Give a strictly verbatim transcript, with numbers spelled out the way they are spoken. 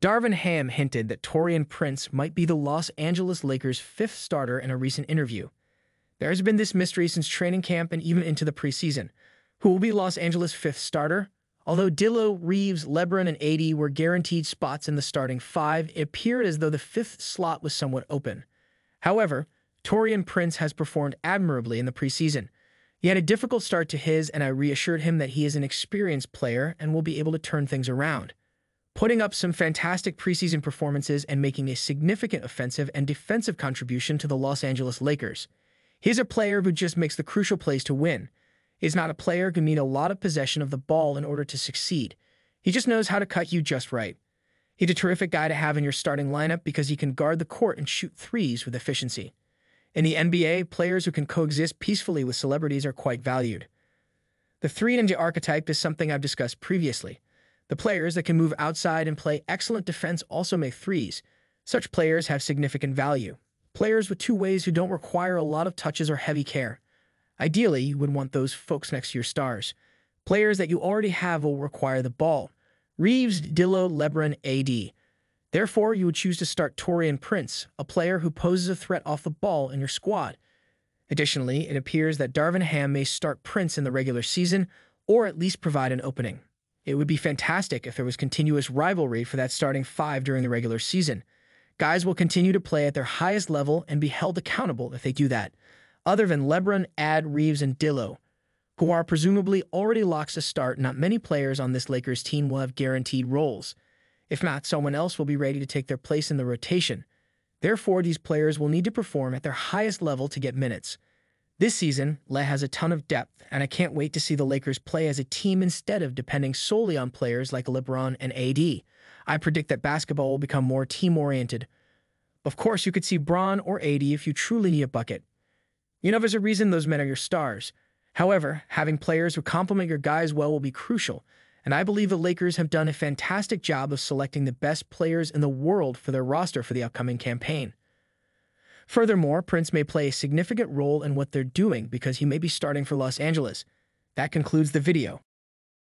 Darvin Ham hinted that Taurean Prince might be the Los Angeles Lakers' fifth starter in a recent interview. There has been this mystery since training camp and even into the preseason. Who will be Los Angeles' fifth starter? Although D'Angelo, Reaves, LeBron, and A D were guaranteed spots in the starting five, it appeared as though the fifth slot was somewhat open. However, Taurean Prince has performed admirably in the preseason. He had a difficult start to his, and I reassured him that he is an experienced player and will be able to turn things around, putting up some fantastic preseason performances and making a significant offensive and defensive contribution to the Los Angeles Lakers. He's a player who just makes the crucial plays to win. He's not a player who can need a lot of possession of the ball in order to succeed. He just knows how to cut you just right. He's a terrific guy to have in your starting lineup because he can guard the court and shoot threes with efficiency. In the N B A, players who can coexist peacefully with celebrities are quite valued. The three ninja archetype is something I've discussed previously. The players that can move outside and play excellent defense also make threes. Such players have significant value. Players with two ways who don't require a lot of touches or heavy care. Ideally, you would want those folks next to your stars. Players that you already have will require the ball. Reaves, D'Lo, LeBron, A D. Therefore, you would choose to start Taurean Prince, a player who poses a threat off the ball in your squad. Additionally, it appears that Darvin Ham may start Prince in the regular season, or at least provide an opening. It would be fantastic if there was continuous rivalry for that starting five during the regular season. Guys will continue to play at their highest level and be held accountable if they do that, other than LeBron, A D, Reaves, and D'Lo, who are presumably already locks to start. Not many players on this Lakers team will have guaranteed roles. If not, someone else will be ready to take their place in the rotation. Therefore, these players will need to perform at their highest level to get minutes. This season, Le has a ton of depth, and I can't wait to see the Lakers play as a team instead of depending solely on players like LeBron and A D. I predict that basketball will become more team-oriented. Of course, you could see Braun or A D if you truly need a bucket. You know, there's a reason those men are your stars. However, having players who complement your guys well will be crucial, and I believe the Lakers have done a fantastic job of selecting the best players in the world for their roster for the upcoming campaign. Furthermore, Prince may play a significant role in what they're doing because he may be starting for Los Angeles. That concludes the video.